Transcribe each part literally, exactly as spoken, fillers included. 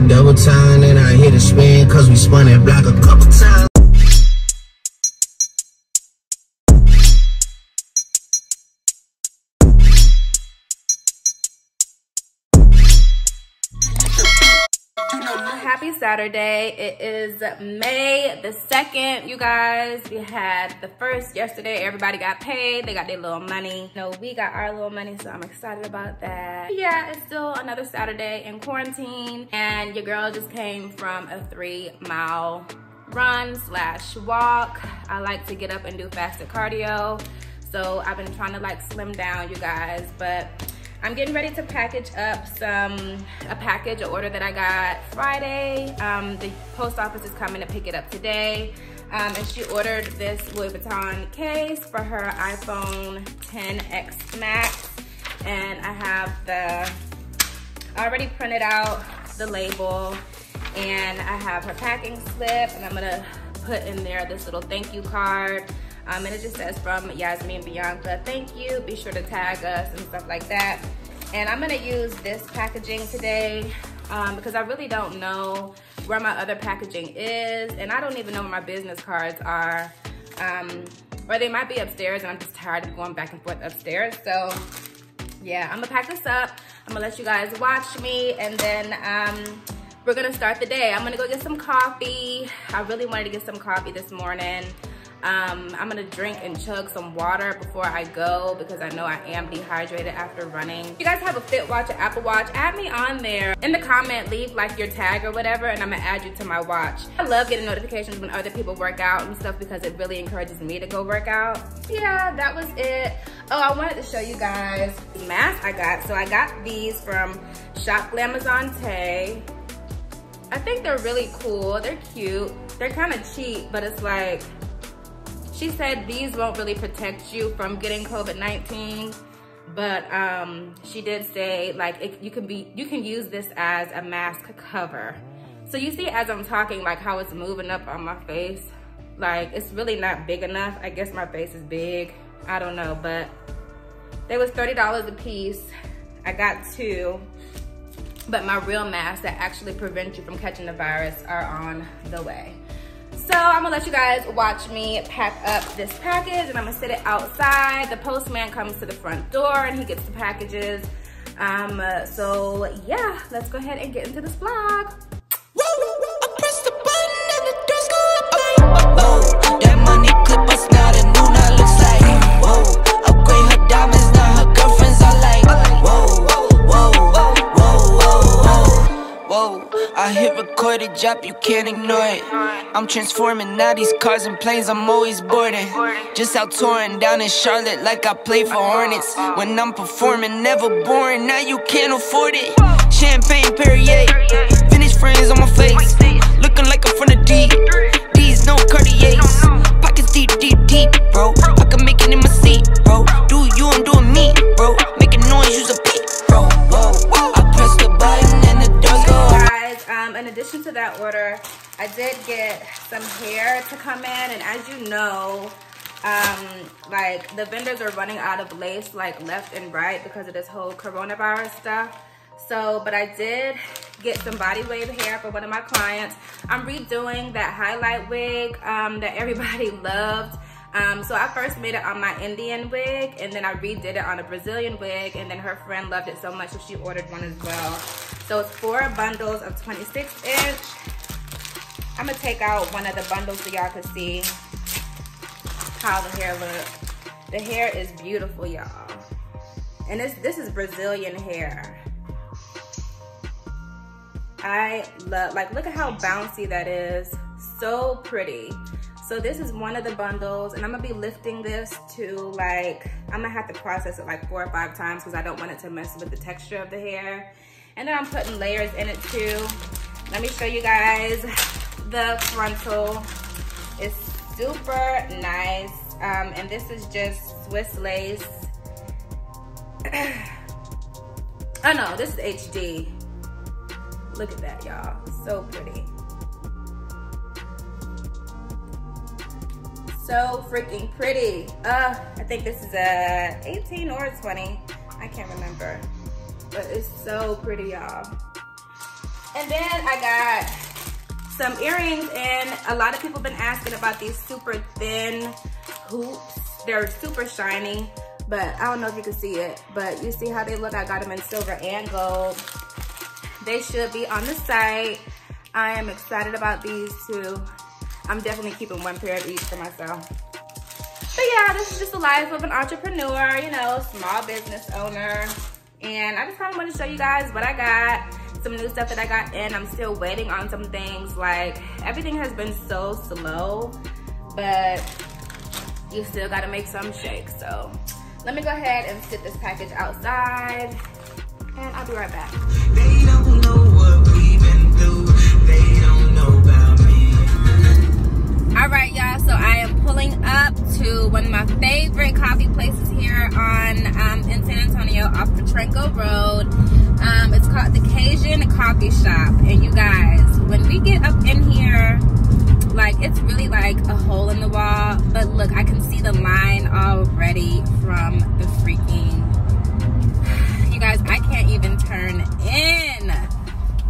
the double time, then I hit a spin, cause we spun that block a couple times. Happy Saturday. It is May the second, you guys. We had the first yesterday. Everybody got paid. They got their little money. No, we got our little money, so I'm excited about that. Yeah, it's still another Saturday in quarantine, and your girl just came from a three mile run slash walk. I like to get up and do faster cardio, so I've been trying to like slim down, you guys, but I'm getting ready to package up some, a package, an order that I got Friday. Um, the post office is coming to pick it up today. Um, and she ordered this Louis Vuitton case for her iPhone ten X Max. And I have the, I already printed out the label, and I have her packing slip, and I'm gonna put in there this little thank you card. Um, and it just says from Yasmine Bianca, thank you, be sure to tag us and stuff like that. And I'm gonna use this packaging today um, because I really don't know where my other packaging is, and I don't even know where my business cards are, um, or they might be upstairs, and I'm just tired of going back and forth upstairs. So yeah, I'm gonna pack this up. I'm gonna let you guys watch me, and then um, we're gonna start the day. I'm gonna go get some coffee. I really wanted to get some coffee this morning. Um, I'm gonna drink and chug some water before I go, because I know I am dehydrated after running. If you guys have a Fit Watch or Apple Watch, add me on there. In the comment, leave like your tag or whatever, and I'm gonna add you to my watch. I love getting notifications when other people work out and stuff, because it really encourages me to go work out. Yeah, that was it. Oh, I wanted to show you guys the mask I got. So I got these from Shop Glamazontay. I think they're really cool. They're cute. They're kind of cheap, but it's like, she said these won't really protect you from getting COVID nineteen, but um, she did say like it, you can be you can use this as a mask cover. So you see, as I'm talking, like how it's moving up on my face, like it's really not big enough. I guess my face is big. I don't know, but they was thirty dollars a piece. I got two, but my real masks that actually prevent you from catching the virus are on the way. So I'm gonna let you guys watch me pack up this package, and I'm gonna sit it outside. The postman comes to the front door and he gets the packages. Um, uh, so yeah, let's go ahead and get into this vlog. I hit record a job, you can't ignore it. I'm transforming now, these cars and planes, I'm always boarding. Just out touring down in Charlotte like I play for Hornets. When I'm performing, never boring, now you can't afford it. Champagne, Perrier, finished friends on my face. Looking like I'm from the D, D's no Cartiers. Pockets deep, deep, deep, bro. I can make it in my seat, bro. Do you, I'm doing me, bro. Making noise, use a beat, bro. I press the button and the doors go. Um, in addition to that order, I did get some hair to come in, and as you know, um, like the vendors are running out of lace like left and right because of this whole coronavirus stuff. So, but I did get some body wave hair for one of my clients. I'm redoing that highlight wig um, that everybody loved. Um, so I first made it on my Indian wig, and then I redid it on a Brazilian wig, and then her friend loved it so much that she ordered one as well. So it's four bundles of twenty-six inch. I'm gonna take out one of the bundles so y'all can see how the hair looks. The hair is beautiful, y'all. And this, this is Brazilian hair. I love, like, look at how bouncy that is. So pretty. So this is one of the bundles, and I'm gonna be lifting this to like, I'm gonna have to process it like four or five times because I don't want it to mess with the texture of the hair. And then I'm putting layers in it too. Let me show you guys the frontal. It's super nice. Um, and this is just Swiss lace. Oh no, this is H D. Look at that, y'all. So pretty. So freaking pretty. Uh, I think this is a eighteen or a twenty. I can't remember. But it's so pretty, y'all. And then I got some earrings, and a lot of people have been asking about these super thin hoops. They're super shiny, but I don't know if you can see it, but you see how they look? I got them in silver and gold. They should be on the site. I am excited about these two. I'm definitely keeping one pair of each for myself. But yeah, this is just the life of an entrepreneur, you know, small business owner. And I just kind of want to show you guys what I got, some new stuff that I got in. I'm still waiting on some things. Like, everything has been so slow, but you still got to make some shake. So let me go ahead and sit this package outside, and I'll be right back. They don't know what we've been through. They don't know about me. All right, y'all. So I am pulling up to one of my favorite coffee places here on um, in San Antonio off Petrenko Road. Um, it's called the Cajun Coffee Shop. And you guys, when we get up in here, like, it's really like a hole in the wall. But look, I can see the line already from the freaking... You guys, I can't even turn in.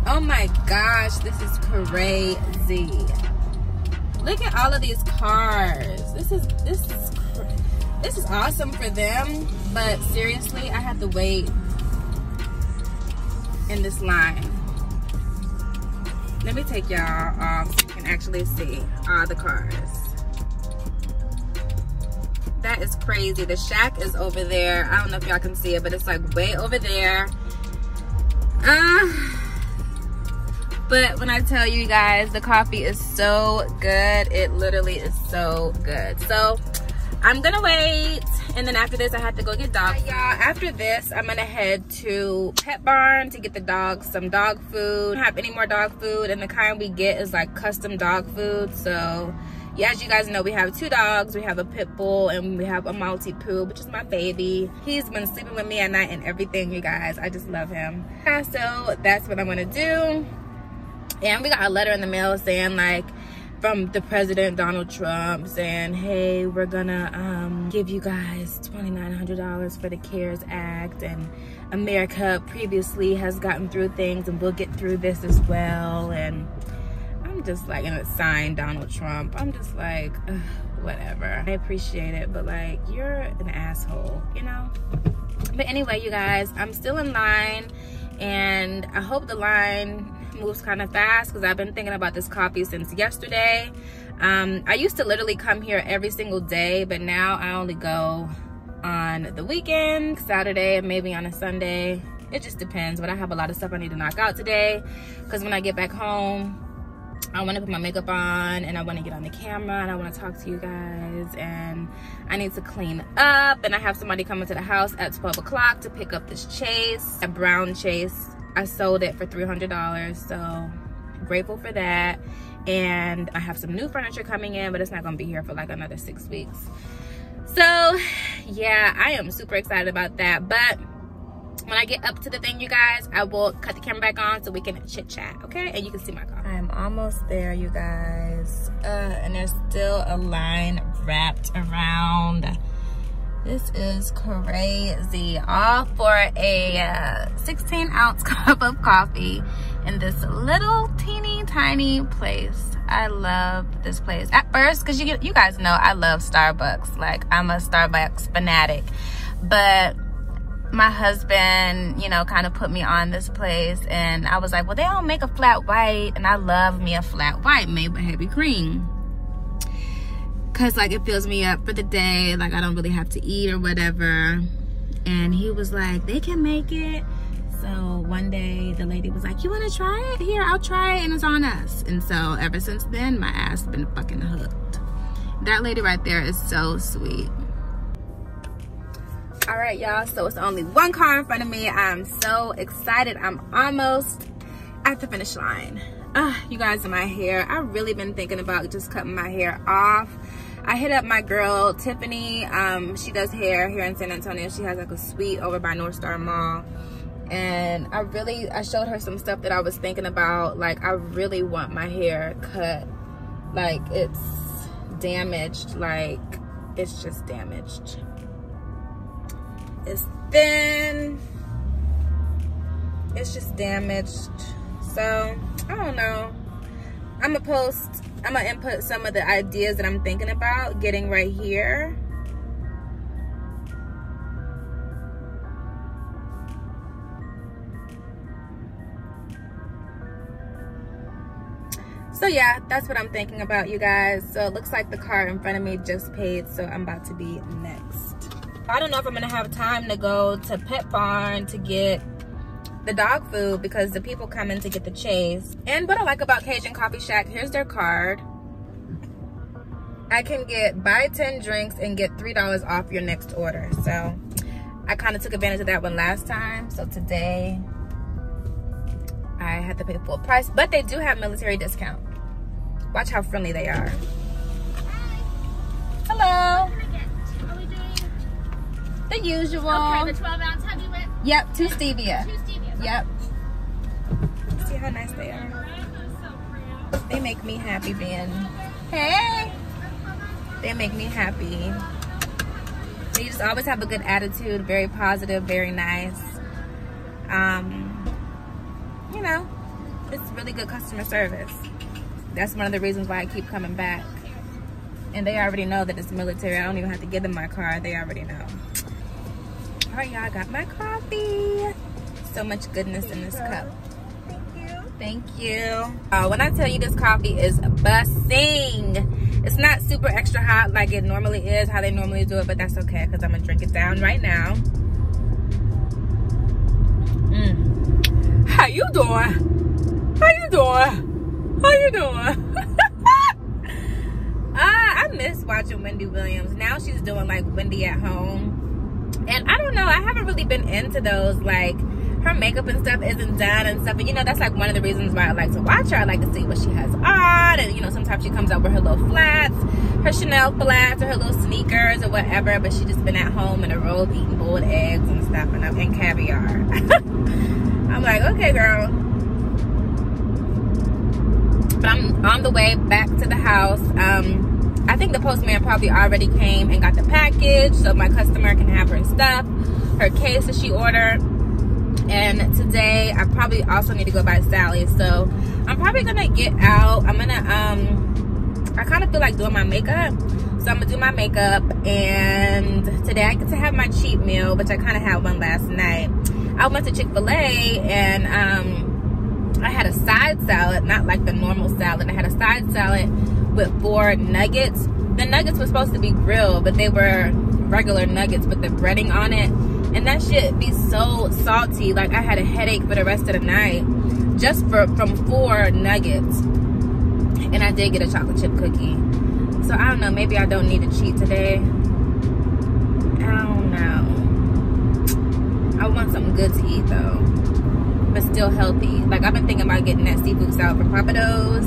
Oh my gosh, this is crazy. Look at all of these cars. This is this is this is awesome for them, but seriously, I had to wait in this line. Let me take y'all off so you can actually see all the cars. That is crazy. The shack is over there. I don't know if y'all can see it, but it's like way over there. Uh, but when I tell you guys, the coffee is so good. It literally is so good. So I'm gonna wait, and then after this I have to go get dogs. Y'all, after this I'm gonna head to Pet Barn to get the dogs some dog food. I don't have any more dog food, and the kind we get is like custom dog food. So yeah, as you guys know, we have two dogs. We have a pit bull and we have a Malti Poo, which is my baby. He's been sleeping with me at night and everything, you guys. I just love him. Yeah, so that's what I'm gonna do. And we got a letter in the mail saying, like, from the president, Donald Trump, saying, hey, we're gonna um, give you guys twenty-nine hundred dollars for the CARES Act, and America previously has gotten through things and we'll get through this as well. And I'm just like, and it's signed Donald Trump. I'm just like, ugh, whatever. I appreciate it, but like, you're an asshole, you know? But anyway, you guys, I'm still in line, and I hope the line moves kind of fast, because I've been thinking about this coffee since yesterday. Um, I used to literally come here every single day, but now I only go on the weekend, Saturday, and maybe on a Sunday. It just depends, but I have a lot of stuff I need to knock out today, because when I get back home, I want to put my makeup on, and I want to get on the camera, and I want to talk to you guys, and I need to clean up, and I have somebody coming to the house at twelve o'clock to pick up this chase, a brown chase. I sold it for three hundred dollars, so grateful for that. And I have some new furniture coming in, but it's not gonna be here for like another six weeks. So yeah, I am super excited about that. But when I get up to the thing, you guys, I will cut the camera back on so we can chit chat, okay? And you can see my car. I'm almost there, you guys. Uh, and there's still a line wrapped around. This is crazy. All for a sixteen ounce cup of coffee in this little teeny tiny place. I love this place. At first, because you, you guys know I love Starbucks. Like, I'm a Starbucks fanatic. But my husband, you know, kind of put me on this place. And I was like, well, they don't make a flat white. And I love me a flat white made with heavy cream. Cause like it fills me up for the day, like I don't really have to eat or whatever. And he was like, they can make it. So one day the lady was like, you wanna try it? Here, I'll try it, and it's on us. And so ever since then, my ass been fucking hooked. That lady right there is so sweet. All right, y'all, so it's only one car in front of me. I'm so excited. I'm almost at the finish line. Uh, you guys, my hair, I've really been thinking about just cutting my hair off. I hit up my girl Tiffany. Um, she does hair here in San Antonio. She has like a suite over by North Star Mall, and I really I showed her some stuff that I was thinking about. Like, I really want my hair cut. Like, it's damaged. Like, it's just damaged. It's thin. It's just damaged. So I don't know. I'm gonna post, I'm gonna input some of the ideas that I'm thinking about getting right here. So yeah, that's what I'm thinking about, you guys. So it looks like the car in front of me just paid, so I'm about to be next. I don't know if I'm gonna have time to go to Pet Barn to get the dog food because the people come in to get the chase. And what I like about Cajun Coffee Shack, here's their card. I can get buy ten drinks and get three dollars off your next order. So I kind of took advantage of that one last time. So today I had to pay full price, but they do have military discount. Watch how friendly they are. Hi. Hello. What are we doing? The usual. Okay, the twelve ounce heavy whip. Yep, two stevia. Two stevia. Yep. See how nice they are. They make me happy, Ben. Hey. They make me happy. They just always have a good attitude, very positive, very nice. Um. You know, it's really good customer service. That's one of the reasons why I keep coming back. And they already know that it's military. I don't even have to give them my card. They already know. All right, y'all, got my coffee. So much goodness in this cup. Thank you. Thank you. Uh, when I tell you this coffee is bussing, it's not super extra hot like it normally is, how they normally do it, but that's okay because I'm going to drink it down right now. How you doing? How you doing? How you doing? uh, I miss watching Wendy Williams. Now she's doing like Wendy at Home. And I don't know, I haven't really been into those. Like her makeup and stuff isn't done and stuff. And you know, that's like one of the reasons why I like to watch her. I like to see what she has on. And you know, sometimes she comes out with her little flats, her Chanel flats or her little sneakers or whatever. But she's just been at home in a robe eating boiled eggs and stuff and, and caviar. I'm like, okay, girl. But I'm on the way back to the house. Um, I think the postman probably already came and got the package, so my customer can have her stuff, her case that she ordered. And today, I probably also need to go by Sally's. So I'm probably gonna get out. I'm gonna, um, I kind of feel like doing my makeup. So I'm gonna do my makeup. And today, I get to have my cheat meal, which I kind of had one last night. I went to Chick-fil-A and um, I had a side salad, not like the normal salad. I had a side salad with four nuggets. The nuggets were supposed to be grilled, but they were regular nuggets with the breading on it. And that shit be so salty. Like I had a headache for the rest of the night just for, from four nuggets. And I did get a chocolate chip cookie. So I don't know, maybe I don't need to cheat today. I don't know. I want something good to eat though, but still healthy. Like I've been thinking about getting that seafood salad from Pappadeaux.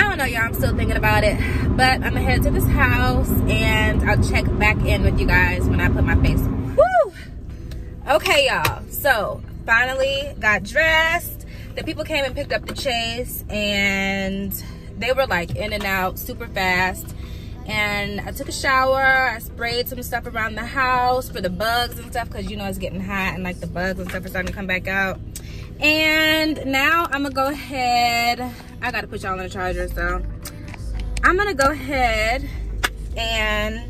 I don't know, y'all, I'm still thinking about it. But I'm gonna head to this house and I'll check back in with you guys when I put my face on. Woo! Okay, y'all, so finally got dressed. The people came and picked up the chase and they were like in and out super fast. And I took a shower, I sprayed some stuff around the house for the bugs and stuff because you know it's getting hot and like the bugs and stuff are starting to come back out. And now I'm gonna go ahead, I gotta put y'all on the charger, so. I'm gonna go ahead and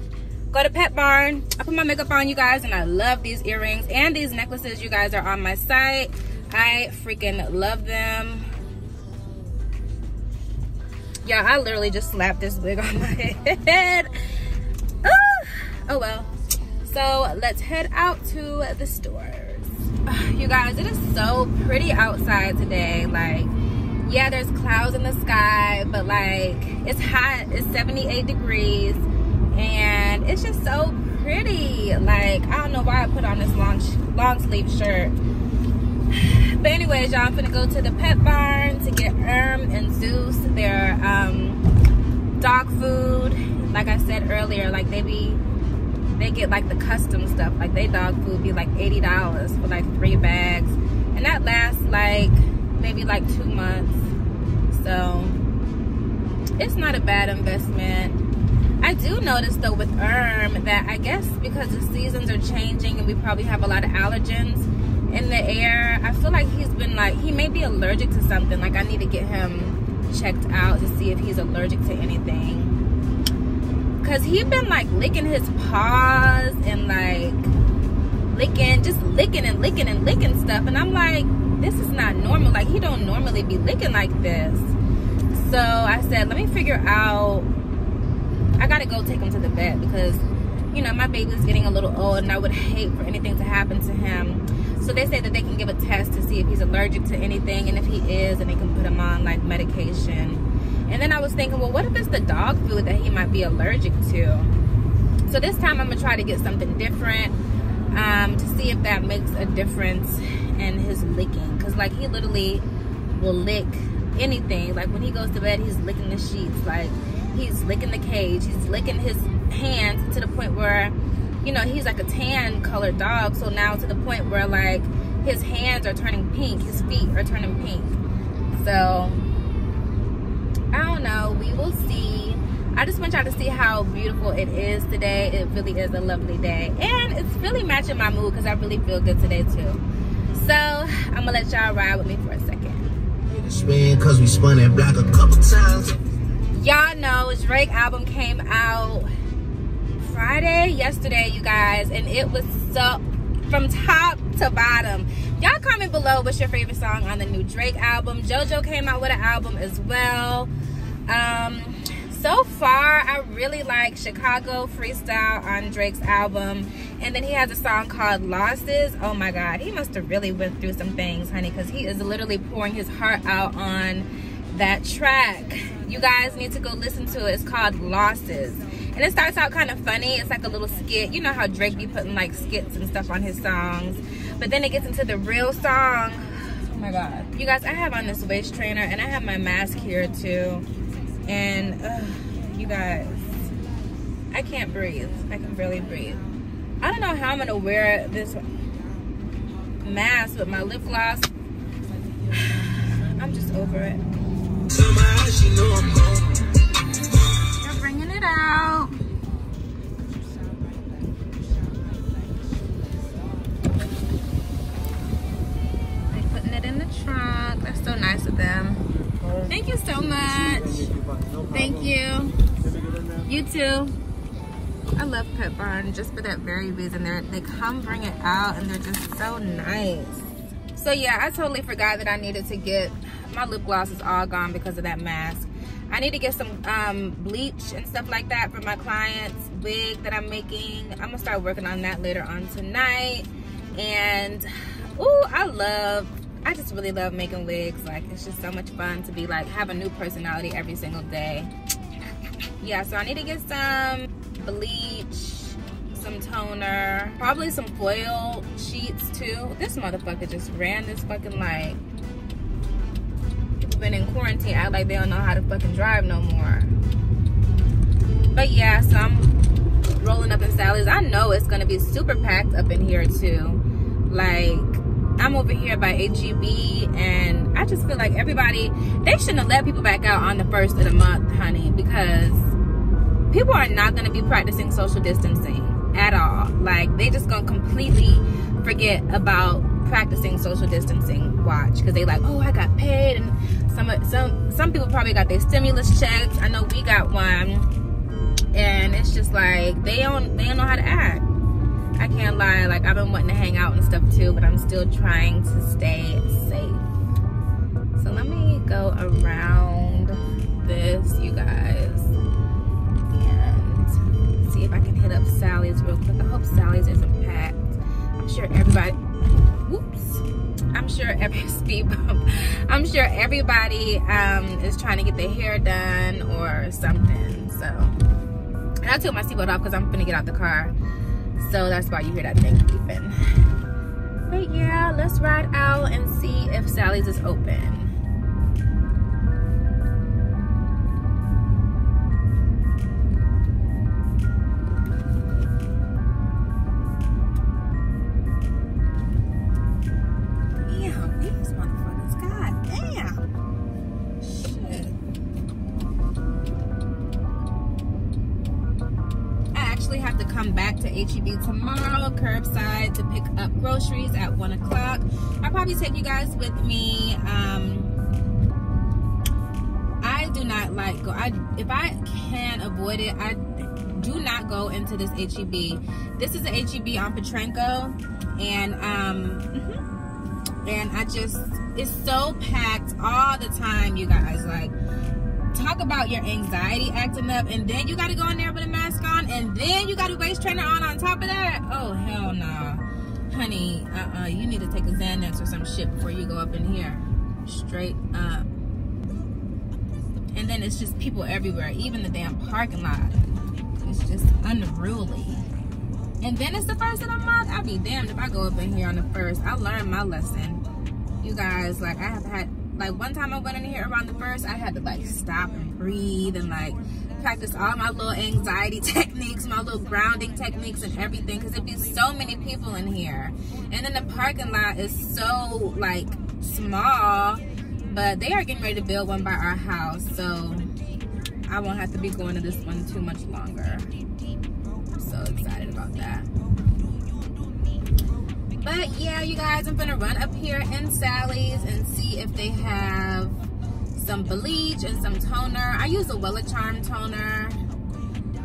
go to Pet Barn. I put my makeup on, you guys, and I love these earrings and these necklaces, you guys, are on my site. I freaking love them. Yeah, I literally just slapped this wig on my head. Oh, oh well. So let's head out to the stores. You guys, it is so pretty outside today. Like, yeah, there's clouds in the sky, but like it's hot. It's seventy-eight degrees and it's just so pretty. Like, I don't know why I put on this long, long sleeve shirt. But anyways, y'all, I'm gonna go to the Pet Barn to get Erm and Zeus their um, dog food. Like I said earlier, like they be, they get like the custom stuff. Like they dog food be like eighty dollars for like three bags. And that lasts like, maybe like two months. So, it's not a bad investment. I do notice though with Erm that I guess because the seasons are changing and we probably have a lot of allergens, in the air. I feel like he's been like, he may be allergic to something. Like I need to get him checked out to see if he's allergic to anything. Cause he been like licking his paws and like licking, just licking and licking and licking stuff. And I'm like, this is not normal. Like he don't normally be licking like this. So I said, let me figure out, I gotta go take him to the vet because, you know, my baby's getting a little old and I would hate for anything to happen to him. So they said that they can give a test to see if he's allergic to anything, and if he is, then they can put him on like medication. And then I was thinking, well, what if it's the dog food that he might be allergic to? So this time I'm gonna try to get something different um, to see if that makes a difference in his licking. Cause like he literally will lick anything. Like when he goes to bed, he's licking the sheets. Like he's licking the cage. He's licking his hands to the point where, you know, he's like a tan colored dog. So now to the point where like his hands are turning pink, his feet are turning pink. So I don't know, we will see. I just want y'all to see how beautiful it is today. It really is a lovely day, and it's really matching my mood because I really feel good today too. So I'm gonna let y'all ride with me for a second. Cause we spun it black a couple times. Y'all know Drake album came out Friday, yesterday, you guys, and it was so from top to bottom. Y'all comment below what's your favorite song on the new Drake album. Jojo came out with an album as well. Um, so far, I really like Chicago Freestyle on Drake's album. And then he has a song called Losses. Oh my God, he must have really went through some things, honey, because he is literally pouring his heart out on that track. You guys need to go listen to it. It's called Losses. And it starts out kind of funny. It's like a little skit. You know how Drake be putting like skits and stuff on his songs. But then it gets into the real song. Oh my God. You guys, I have on this waist trainer and I have my mask here too. And ugh, you guys, I can't breathe. I can barely breathe. I don't know how I'm gonna wear this mask with my lip gloss. I'm just over it. They're bringing it out. Trunk. That's so nice of them. Thank you so much. Thank you. You too. I love Pet Barn just for that very reason. They're, they come bring it out and they're just so nice. So yeah, I totally forgot that I needed to get, my lip gloss is all gone because of that mask. I need to get some um, bleach and stuff like that for my client's wig that I'm making. I'm gonna start working on that later on tonight. And ooh, I love I just really love making wigs. Like it's just so much fun to be like have a new personality every single day. Yeah, so I need to get some bleach, some toner, probably some foil sheets too. This motherfucker just ran this fucking like people been in quarantine act like they don't know how to fucking drive no more. But yeah, so I'm rolling up in Sally's. I know it's gonna be super packed up in here too. Like I'm over here by H E B, and I just feel like everybody, they shouldn't have let people back out on the first of the month, honey, because people are not going to be practicing social distancing at all. Like, they just going to completely forget about practicing social distancing, watch, because they like, oh, I got paid, and some, some, some people probably got their stimulus checks. I know we got one, and it's just like, they don't, they don't know how to act. I can't lie, like I've been wanting to hang out and stuff too, but I'm still trying to stay safe. So let me go around this, you guys, and see if I can hit up Sally's real quick. I hope Sally's isn't packed. I'm sure everybody, whoops. I'm sure every speed bump. I'm sure everybody um, is trying to get their hair done or something, so. And I took my seatbelt off because I'm finna get out the car. So that's why you hear that thing beeping. But yeah, let's ride out and see if Sally's is open. Damn, these motherfuckers, god damn. Shit. I actually actually have to come back to H E B tomorrow, curbside, to pick up groceries at one o'clock. I'll probably take you guys with me. Um, I do not like go. I, if I can avoid it, I do not go into this H E B. This is an H E B on Petrenko, and um, and I just, it's so packed all the time, you guys. Like, talk about your anxiety acting up, and then you got to go in there with a mask on, and then you got a waist trainer on on top of that. Oh, hell nah. Honey, uh-uh, you need to take a Xanax or some shit before you go up in here. Straight up. And then it's just people everywhere, even the damn parking lot. It's just unruly. And then it's the first of the month. I'll be damned if I go up in here on the first. I learned my lesson. You guys, like, I have had, like, one time I went in here around the first, I had to, like, stop and breathe and, like, practice all my little anxiety techniques, my little grounding techniques and everything, because there'd be so many people in here. And then the parking lot is so, like, small, but they are getting ready to build one by our house, so I won't have to be going to this one too much longer. I'm so excited about that. But yeah, you guys, I'm gonna run up here in Sally's and see if they have some bleach and some toner. I use a Wella Charm toner.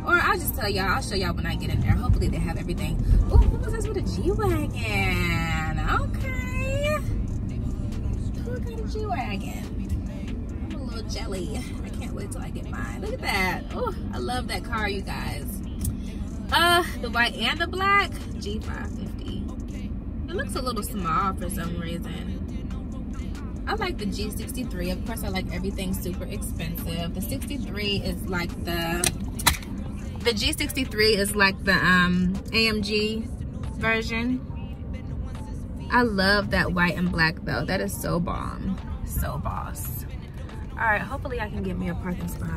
Or I'll just tell y'all, I'll show y'all when I get in there. Hopefully they have everything. Ooh, who was this with a G Wagon? Okay. Who got a G Wagon? I'm a little jelly. I can't wait till I get mine. Look at that. Oh, I love that car, you guys. Uh, the white and the black, G five fifty. It looks a little small for some reason. I like the G sixty-three. Of course, I like everything super expensive. The sixty-three is like the... The G sixty-three is like the um, A M G version. I love that white and black, though. That is so bomb. So boss. All right, hopefully I can get me a parking spot.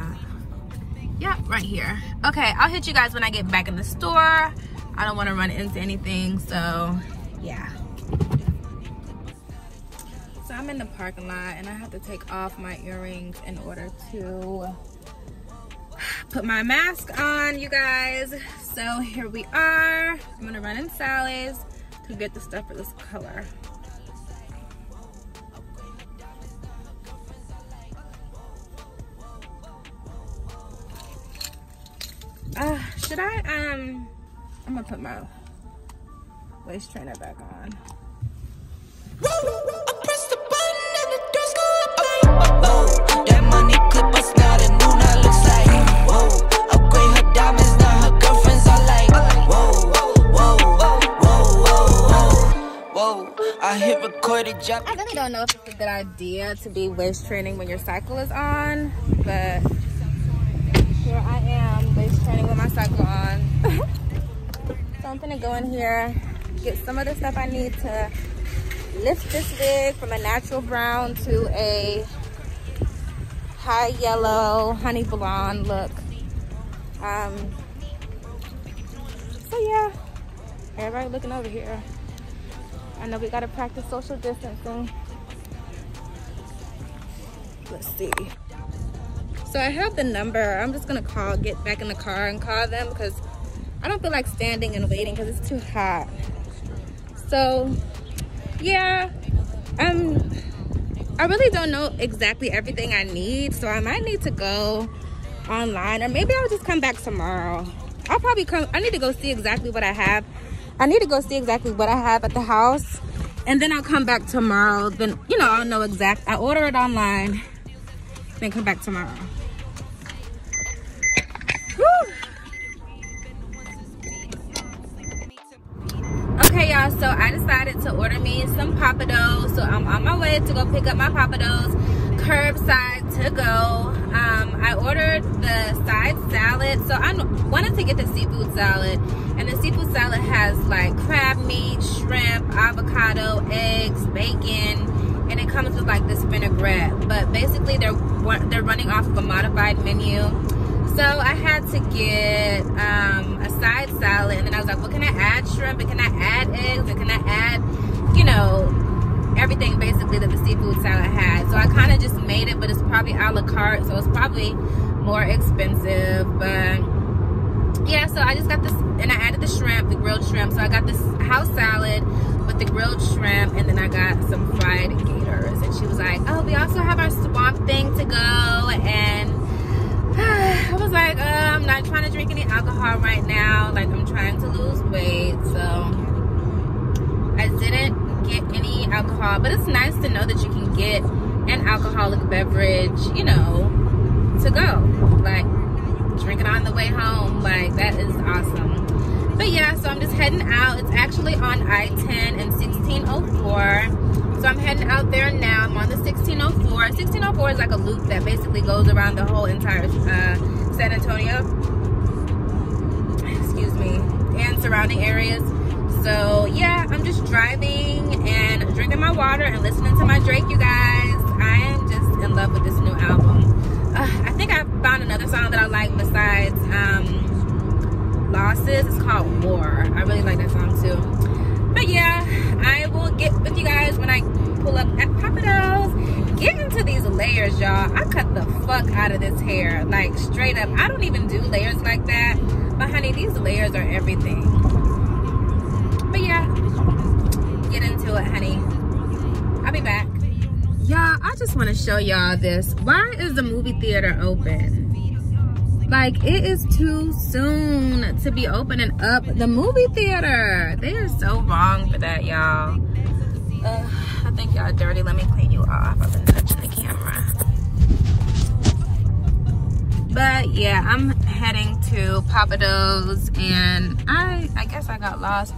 Yep, right here. Okay, I'll hit you guys when I get back in the store. I don't want to run into anything, so... yeah. So I'm in the parking lot and I have to take off my earrings in order to put my mask on, you guys. So here we are. I'm gonna run in Sally's to get the stuff for this color. Uh, should I, um, I'm gonna put my waist trainer back on. I press the button and the doors go up. Whoa, that money clip us now, the new now looks like. Whoa, upgrade her diamonds now, her girlfriends are like. Whoa, whoa, whoa, whoa, whoa, whoa. I hit recorded job. I really don't know if it's a good idea to be waist training when your cycle is on, but here I am waist training with my cycle on. So I'm gonna go in here, get some of the stuff I need to lift this wig from a natural brown to a high yellow, honey blonde look. Um, so yeah, everybody looking over here. I know we gotta practice social distancing. Let's see. So I have the number. I'm just gonna call, get back in the car and call them because I don't feel like standing and waiting because it's too hot. So, yeah, um, I really don't know exactly everything I need, so I might need to go online, or maybe I'll just come back tomorrow. I'll probably come, I need to go see exactly what I have. I need to go see exactly what I have at the house, and then I'll come back tomorrow. Then, you know, I'll know exact, I order it online, then come back tomorrow. Woo! Okay, y'all, so I decided to order me some Pappadeaux. So I'm on my way to go pick up my Pappadeaux curbside to go. Um, I ordered the side salad. So I wanted to get the seafood salad. And the seafood salad has like crab meat, shrimp, avocado, eggs, bacon. And it comes with like this vinaigrette. But basically they're, they're running off of a modified menu. So I had to get um, a side salad, and then I was like, well, can I add shrimp, and can I add eggs, and can I add, you know, everything basically that the seafood salad had. So I kind of just made it, but it's probably a la carte, so it's probably more expensive, but yeah, so I just got this, and I added the shrimp, the grilled shrimp. So I got this house salad with the grilled shrimp, and then I got some fried gators. And she was like, oh, we also have our swamp thing to go. And I was like, uh, I'm not trying to drink any alcohol right now. Like, I'm trying to lose weight. So I didn't get any alcohol. But it's nice to know that you can get an alcoholic beverage, you know, to go. Like, drink it on the way home. Like, that is awesome. But yeah, so I'm just heading out. It's actually on I ten and sixteen oh four. So I'm heading out there now. I'm on the sixteen oh four. sixteen oh four is like a loop that basically goes around the whole entire uh, San Antonio. Excuse me. And surrounding areas. So yeah, I'm just driving and drinking my water and listening to my Drake, you guys. I am just in love with this new album. Uh, I think I found another song that I like besides... Um, Losses. It's called War. I really like that song too. But yeah, I will get with you guys when I pull up at Pappadeaux. Get into these layers, y'all. I cut the fuck out of this hair. Like, straight up. I don't even do layers like that. But honey, these layers are everything. But yeah, get into it, honey. I'll be back. Y'all, I just want to show y'all this. Why is the movie theater open? Like, it is too soon to be opening up the movie theater. They are so wrong for that, y'all. Uh, I think y'all dirty. Let me clean you off. I've been touching the camera. But yeah, I'm heading to Pappadeaux, and I I guess I got lost.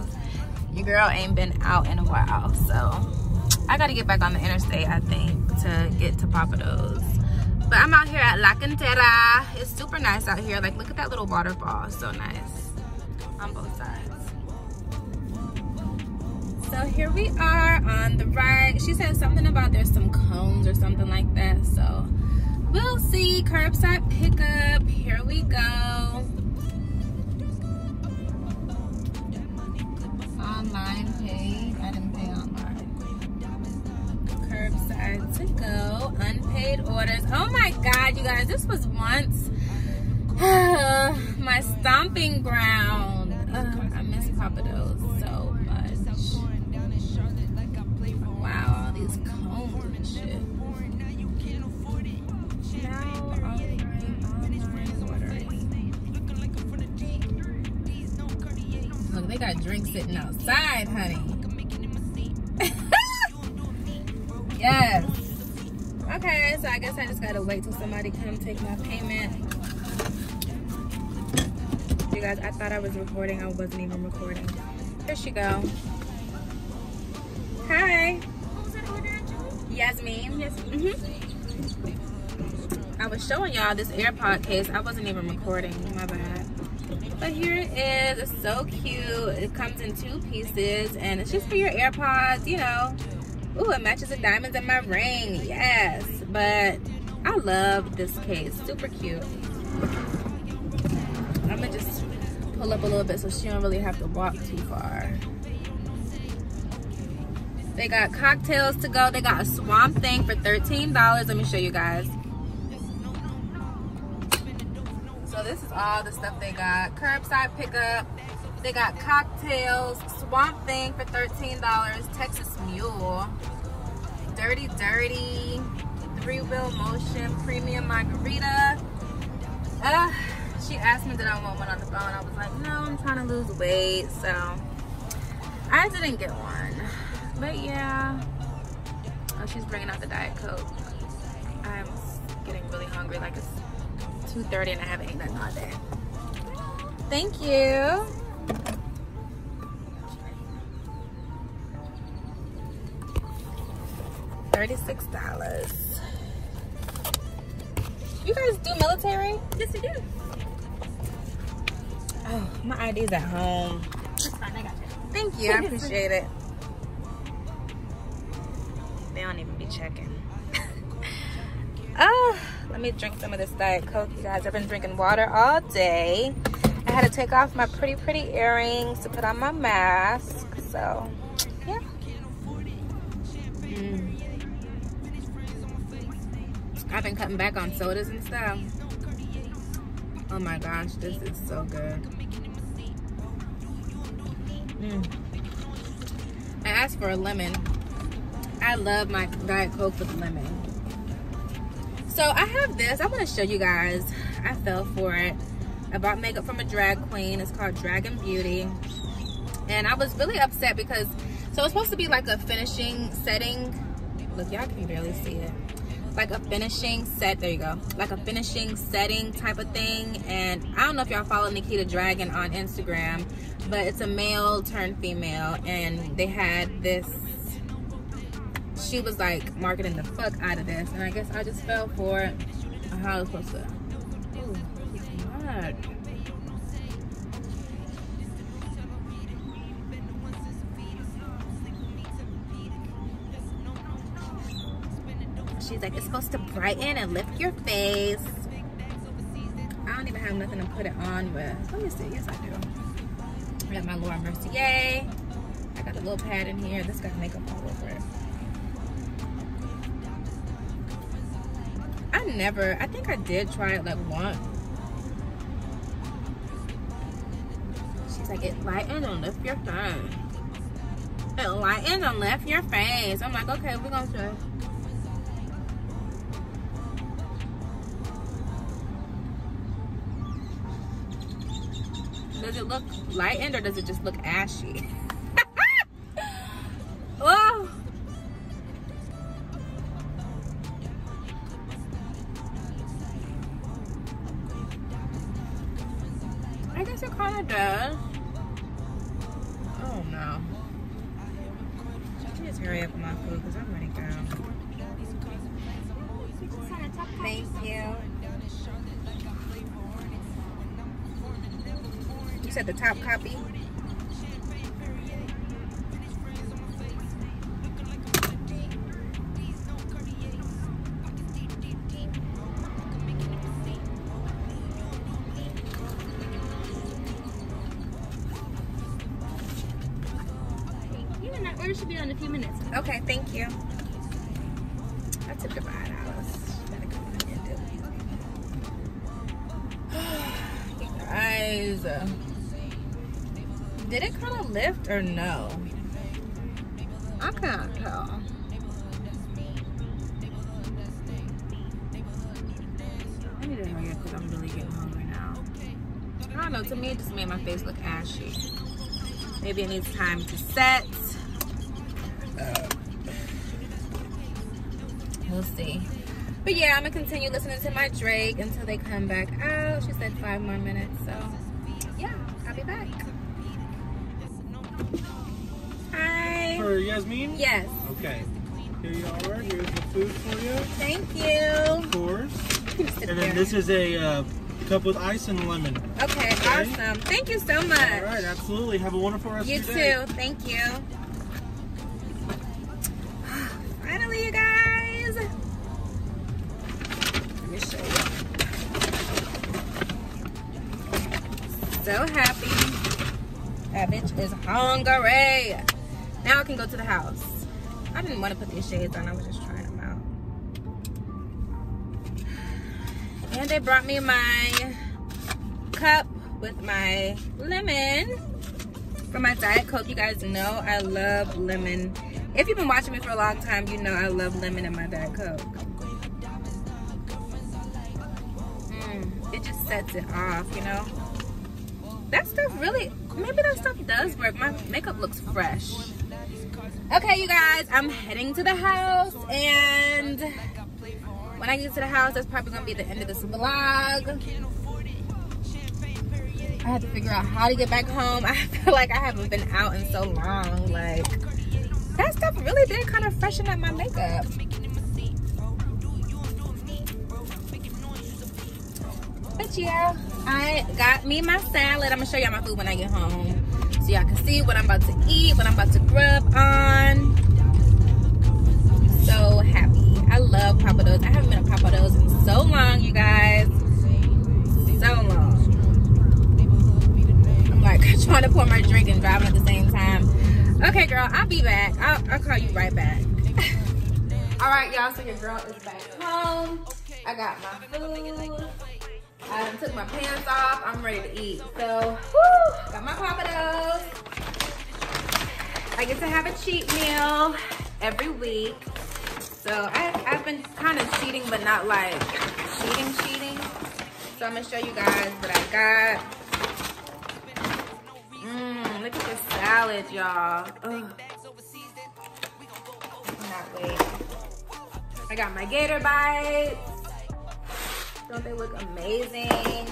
Your girl ain't been out in a while, so I gotta get back on the interstate, I think, to get to Pappadeaux. But I'm out here at La Cantera. It's super nice out here. Like, look at that little waterfall. So nice on both sides. So here we are on the right. She said something about there's some cones or something like that. So we'll see. Curbside pickup. Here we go. Online pay. I didn't pay online. Curbside to go. Unpaid orders. Oh my. God, you guys, this was once uh, my stomping ground. Uh, I miss Pappadeaux so much. Wow, all these cones and shit. Now offering online ordering. Look, they got drinks sitting outside, honey. Yes. Okay, so I guess I just gotta wait till somebody come take my payment. You guys, I thought I was recording. I wasn't even recording. Here she go. Hi. What was that order, Julie? Yasmine. Yes. Mm-hmm. I was showing y'all this AirPod case. I wasn't even recording. My bad. But here it is. It's so cute. It comes in two pieces, and it's just for your AirPods, you know. Ooh, it matches the diamonds in my ring. Yes. But I love this case. Super cute. I'm going to just pull up a little bit so she don't really have to walk too far. They got cocktails to go. They got a swamp thing for thirteen dollars. Let me show you guys. So this is all the stuff they got. Curbside pickup. They got cocktails, swamp thing for thirteen dollars, Texas Mule, Dirty Dirty, three-wheel motion, premium margarita. Uh, she asked me that I want one on the phone. I was like, no, I'm trying to lose weight, so I didn't get one. But yeah, oh, she's bringing out the Diet Coke. I'm getting really hungry. Like, it's two thirty and I haven't eaten nothing all day. Thank you. thirty-six dollars. You guys do military? Yes, we do. Oh, my I D's at home. It's fine, I got you. Thank you, I appreciate it. They don't even be checking. Oh, let me drink some of this Diet Coke, you guys. I've been drinking water all day. I had to take off my pretty, pretty earrings to put on my mask, so yeah. Mm. I've been cutting back on sodas and stuff. Oh my gosh, this is so good. Mm. I asked for a lemon. I love my Diet Coke with lemon. So I have this. I want to show you guys. I fell for it. I bought makeup from a drag queen. It's called Dragon Beauty. And I was really upset because, so it's supposed to be like a finishing setting. Look, y'all can barely see it. Like a finishing set. There you go. Like a finishing setting type of thing. And I don't know if y'all follow Nikita Dragon on Instagram, but it's a male turned female. And they had this. She was like marketing the fuck out of this. And I guess I just fell for it. How I was supposed to. Ooh, it's hard. She's like, it's supposed to brighten and lift your face. I don't even have nothing to put it on with. Let me see. Yes, I do. I got my Laura Mercier. I got the little pad in here. This got makeup all over it. I never, I think I did try it like once. She's like, it lightened and lift your face. It lightened and lift your face. I'm like, okay, we're gonna try. Does it look lightened or does it just look ashy? Oh. I guess it kind of does. Oh no. Just hurry up with my food because I'm ready to go. Thank you. You said the top copy. Even that order should be done in a few minutes. Okay, thank you. I took the five dollars. You guys. Did it kind of lift or no? I can't tell. I need to hurry up because I'm really getting hungry now. I don't know, to me it just made my face look ashy. Maybe it needs time to set. Uh, we'll see. But yeah, I'm gonna continue listening to my Drake until they come back out. She said five more minutes, so yeah, I'll be back. Hi. For Yasmine? Yes. Okay. Here you are. Here's the food for you. Thank you. Of course. And then this is a uh, cup with ice and lemon. Okay, okay. Awesome. Thank you so much. All right. Absolutely. Have a wonderful rest you of your day. You too. Thank you. Finally, you guys. Let me show you. So happy. That bitch is hungry. Now I can go to the house. I didn't want to put these shades on. I was just trying them out. And they brought me my cup with my lemon for my Diet Coke. You guys know I love lemon. If you've been watching me for a long time, you know I love lemon in my Diet Coke. Mm, it just sets it off, you know? That stuff really... Maybe that stuff does work. My makeup looks fresh. Okay, you guys, I'm heading to the house, and when I get to the house, that's probably gonna be the end of this vlog. I have to figure out how to get back home. I feel like I haven't been out in so long. Like, that stuff really did kind of freshen up my makeup. But yeah, I got me my salad. I'm gonna show y'all my food when I get home so y'all can see what I'm about to eat, what I'm about to grub on. So happy. I love Pappadeaux. I haven't been to Pappadeaux in so long, you guys. So long. I'm like trying to pour my drink and driving at the same time. Okay, girl, I'll be back. I'll, I'll call you right back. All right, y'all, so your girl is back home. I got my food. I done took my pants off. I'm ready to eat. So, woo, got my Pappadeaux. I get to have a cheat meal every week. So I, I've been kind of cheating, but not like cheating, cheating. So I'm gonna show you guys what I got. Mmm, look at this salad, y'all. Ugh. Cannot wait. I got my gator bites. Don't they look amazing?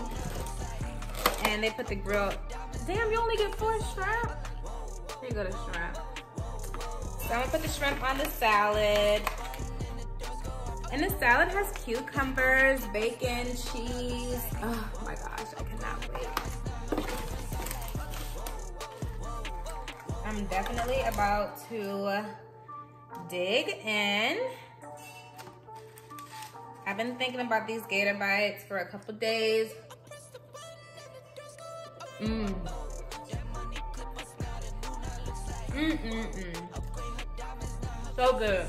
And they put the grilled. Damn, you only get four shrimp? Here you go, the shrimp. So I'm gonna put the shrimp on the salad. And the salad has cucumbers, bacon, cheese. Oh my gosh, I cannot wait. I'm definitely about to dig in. I've been thinking about these gator bites for a couple days. Mmm. Mm mm mm. So good.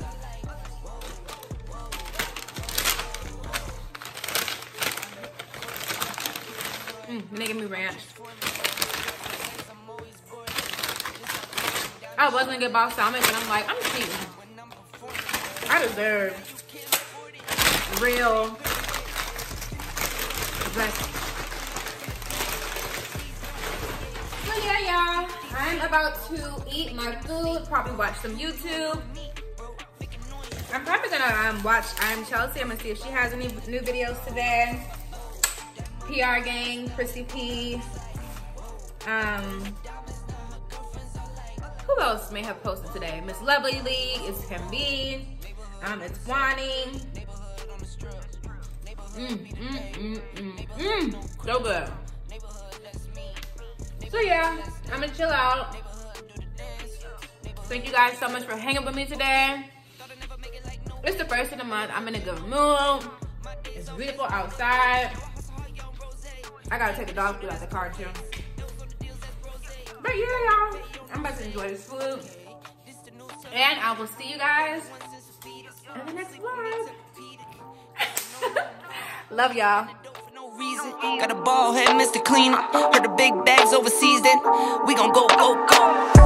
Mmm, they give me ranch. I was gonna get balsamic, but I'm like, I'm cheating. I deserve real breakfast. So yeah, y'all, I'm about to eat my food, probably watch some YouTube. I'm probably gonna um, watch I'm Chelsea. I'm gonna see if she has any new videos today. P R Gang, Prissy P. Um, who else may have posted today? Miss Lovely League, it's Kambine, um, it's Wani. Mmm, mmm, mmm, mmm, mmm, so good. So yeah, I'm gonna chill out. Thank you guys so much for hanging with me today. It's the first of the month, I'm in a good mood. It's beautiful outside. I gotta take a dog food out the car too. But yeah, y'all, I'm about to enjoy this food. And I will see you guys in the next vlog. Love y'all. Got a ball head, Mister Clean. Heard the big bags overseas, then we gon' go, go, go.